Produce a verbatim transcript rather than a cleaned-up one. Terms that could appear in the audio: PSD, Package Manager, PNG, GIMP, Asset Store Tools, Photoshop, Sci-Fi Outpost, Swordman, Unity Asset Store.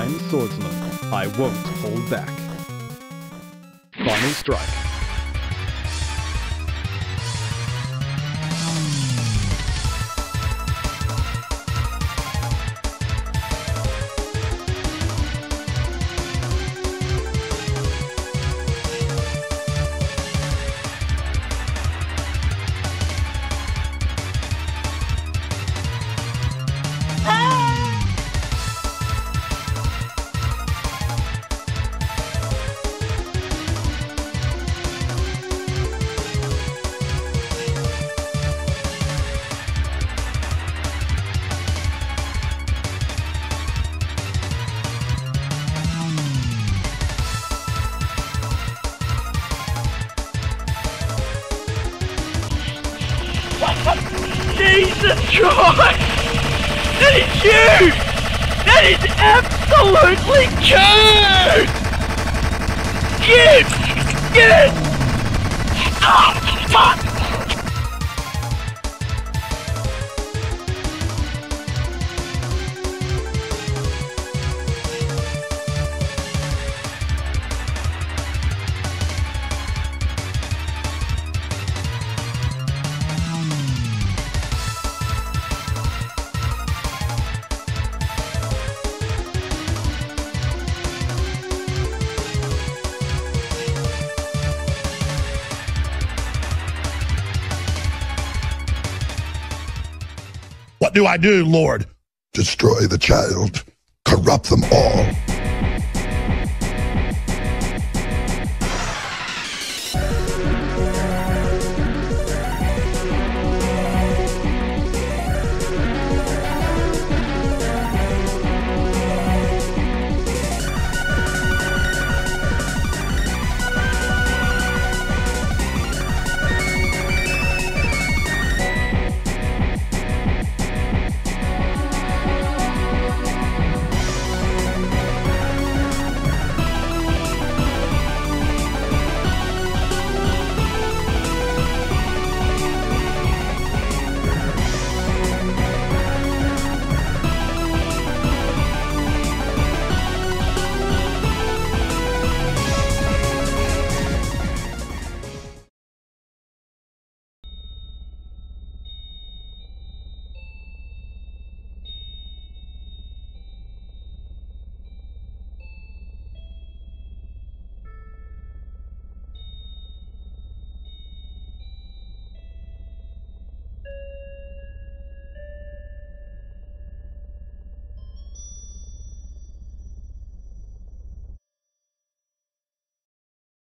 I'm Swordsman. I won't hold back. Final strike. Jesus Christ! That is huge! That is absolutely huge! Get! Get! Ah, fuck! What do I do, Lord? Destroy the child. Corrupt them all.